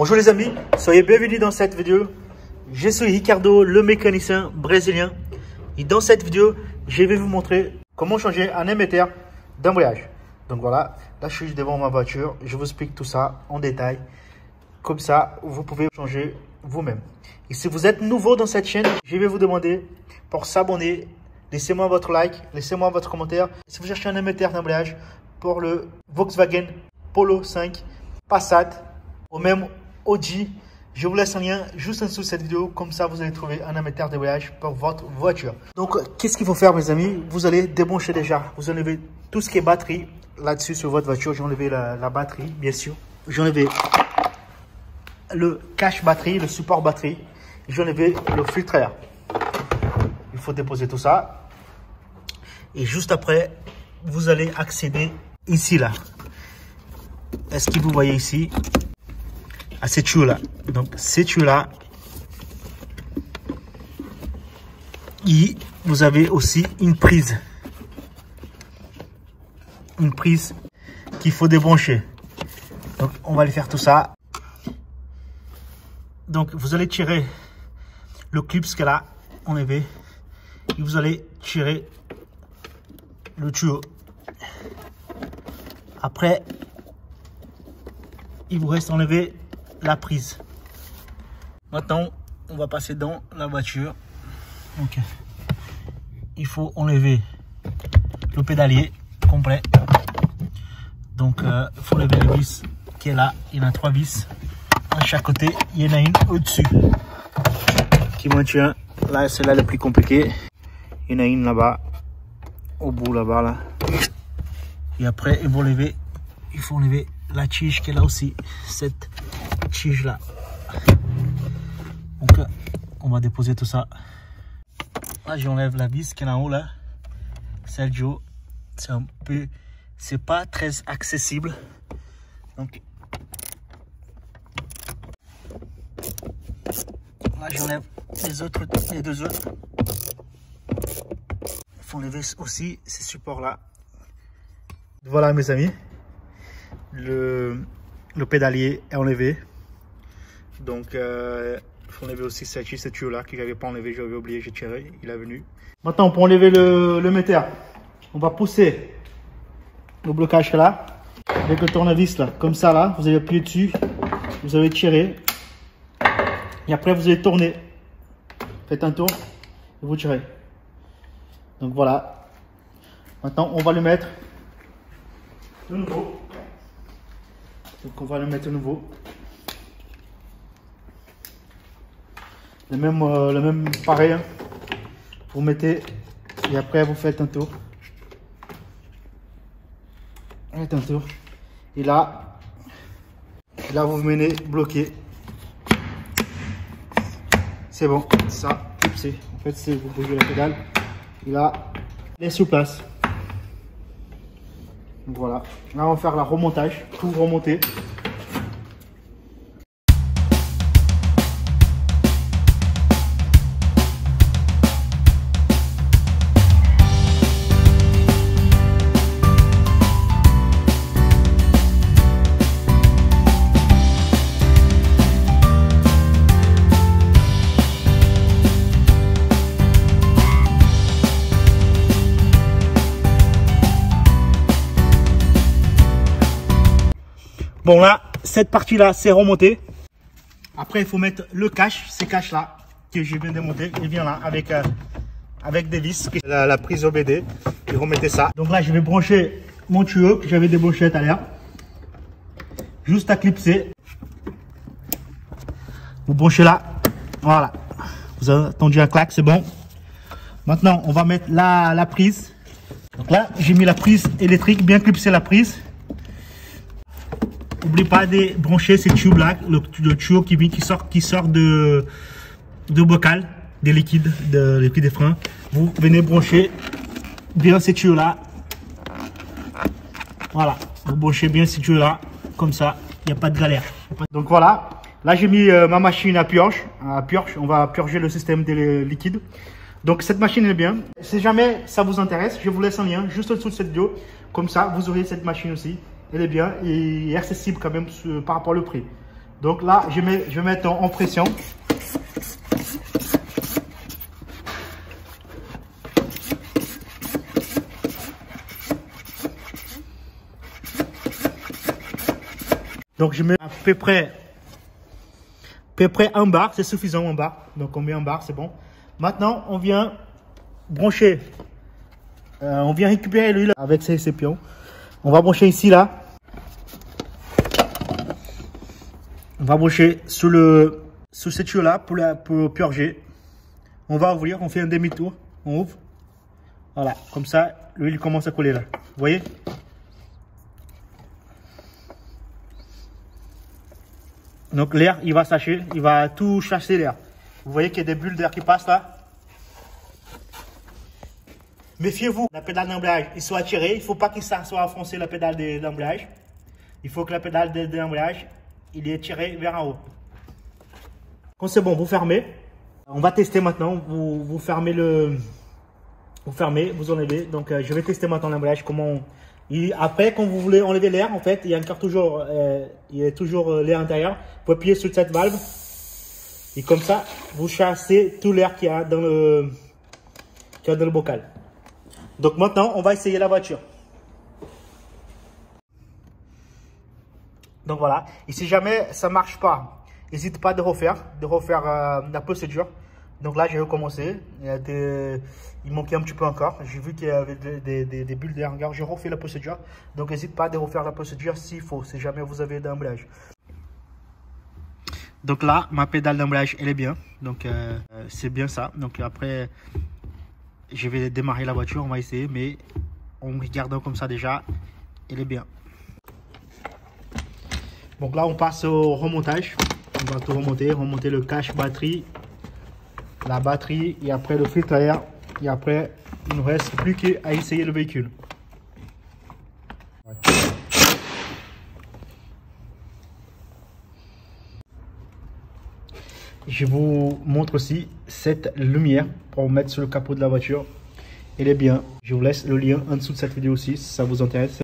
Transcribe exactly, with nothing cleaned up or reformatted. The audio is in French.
Bonjour les amis, soyez bienvenus dans cette vidéo. Je suis Ricardo, le mécanicien brésilien. Et dans cette vidéo, je vais vous montrer comment changer un émetteur d'embrayage. Donc voilà, là je suis devant ma voiture, je vous explique tout ça en détail. Comme ça, vous pouvez changer vous-même. Et si vous êtes nouveau dans cette chaîne, je vais vous demander pour s'abonner. Laissez-moi votre like, laissez-moi votre commentaire. Si vous cherchez un émetteur d'embrayage pour le Volkswagen Polo cinq, Passat ou même Audi, je vous laisse un lien juste en dessous de cette vidéo, comme ça vous allez trouver un émetteur d'embrayage pour votre voiture. Donc qu'est-ce qu'il faut faire mes amis? Vous allez débrancher déjà, vous enlevez tout ce qui est batterie là-dessus sur votre voiture. J'ai enlevé la, la batterie bien sûr, j'ai enlevé le cache batterie, le support batterie, j'ai enlevé le filtre air. Il faut déposer tout ça et juste après vous allez accéder ici là. Est-ce que vous voyez ici à ces tuyaux là? Donc ces tuyaux là, et vous avez aussi une prise une prise qu'il faut débrancher. Donc on va aller faire tout ça. Donc vous allez tirer le clip qu'elle a enlevé et vous allez tirer le tuyau. Après il vous reste enlever la prise. Maintenant on va passer dans la voiture. Donc il faut enlever le pédalier complet. Donc il euh, faut lever le vis qui est là. Il y en a trois vis à chaque côté, il y en a une au dessus qui maintient là, c'est là le plus compliqué. Il y en a une là bas au bout là bas là. Et après il faut lever il faut enlever la tige qui est là aussi, cette tige là. Donc on va déposer tout ça là. J'enlève la vis qui est en haut là, celle du haut. C'est un peu, c'est pas très accessible. Donc là j'enlève les autres, les deux autres. Il faut enlever aussi ces supports là. Voilà mes amis, le, le pédalier est enlevé. Donc euh, il faut enlever aussi cette, cette tuyau là que j'avais pas enlevé, j'avais oublié, j'ai tiré, il est venu. Maintenant pour enlever le, le méter, on va pousser le blocage là avec le tournevis là, comme ça là. Vous allez appuyer dessus, vous allez tirer et après vous allez tourner. Faites un tour et vous tirez. Donc voilà. Maintenant on va le mettre de nouveau. Donc on va le mettre de nouveau. Le même, euh, le même pareil. Hein. Vous mettez et après vous faites un tour. Faites un tour. Et là, et là vous menez bloqué. C'est bon, ça, c'est, en fait, c'est vous bougez la pédale, et là, elle est sous place. Donc voilà, là on va faire la remontage, tout remonter. Bon là, cette partie là, c'est remonté. Après, il faut mettre le cache, ces caches là, que je viens de monter. Il vient là avec, euh, avec des vis, la, la prise O B D, et remettez ça. Donc là, je vais brancher mon tuyau que j'avais débranché tout à l'heure. Juste à clipser. Vous branchez là, voilà. Vous avez entendu un claque, c'est bon. Maintenant, on va mettre la, la prise. Donc là, j'ai mis la prise électrique, bien clipser la prise. N'oubliez pas de brancher ces tubes là, le, le tuyau qui, qui sort, qui sort de, de bocal, des liquides, de liquide des freins. Vous venez brancher bien ces tuyaux là. Voilà, vous branchez bien ces tuyaux là, comme ça, il n'y a pas de galère. Donc voilà, là j'ai mis euh, ma machine à purge, à purge, on va purger le système des liquides. Donc cette machine est bien. Si jamais ça vous intéresse, je vous laisse un lien juste en dessous de cette vidéo, comme ça vous aurez cette machine aussi. Elle est bien et accessible quand même par rapport au prix. Donc là, je mets, je vais mettre en pression. Donc je mets à peu près, à peu près un bar, c'est suffisant un bar. Donc on met un bar, c'est bon. Maintenant, on vient brancher, euh, on vient récupérer l'huile avec ses récipients. On va brancher ici, là. On va brancher sur le, sur cette tuyau-là pour, pour purger. On va ouvrir, on fait un demi-tour, on ouvre. Voilà, comme ça, l'huile commence à couler là. Vous voyez? Donc l'air, il va sachez, il va tout chasser l'air. Vous voyez qu'il y a des bulles d'air qui passent là. Méfiez-vous, la pédale d'embrayage, il soit tiré. Il ne faut pas qu'il soit enfoncé la pédale d'embrayage. Il faut que la pédale d'embrayage, il est tiré vers en haut. Quand c'est bon, vous fermez. On va tester maintenant. Vous, vous fermez le, vous fermez, vous enlevez. Donc euh, je vais tester maintenant l'embrayage. Comment on... Et après, quand vous voulez enlever l'air, en fait, il y a encore toujours, euh, il y a toujours euh, l'air intérieur. Vous appuyez sur cette valve et comme ça, vous chassez tout l'air qu'il y a dans le, qu'il y a dans le bocal. Donc maintenant, on va essayer la voiture. Donc voilà. Et si jamais ça marche pas, n'hésite pas de refaire, de refaire euh, la procédure. Donc là, j'ai recommencé. Il, y a des... Il manquait un petit peu encore. J'ai vu qu'il y avait des, des, des, des bulles d'air. J'ai refait la procédure. Donc, n'hésite pas à refaire la procédure s'il faut, si jamais vous avez d'embrayage. Donc là, ma pédale d'embrayage, elle est bien. Donc, euh, c'est bien ça. Donc après, je vais démarrer la voiture. On va essayer. Mais en regardant comme ça déjà, elle est bien. Donc là, on passe au remontage. On va tout remonter. Remonter le cache batterie. La batterie et après le filtre à air et après il ne reste plus qu'à essayer le véhicule. Ouais. Je vous montre aussi cette lumière pour mettre sur le capot de la voiture. Elle est bien. Je vous laisse le lien en dessous de cette vidéo aussi si ça vous intéresse.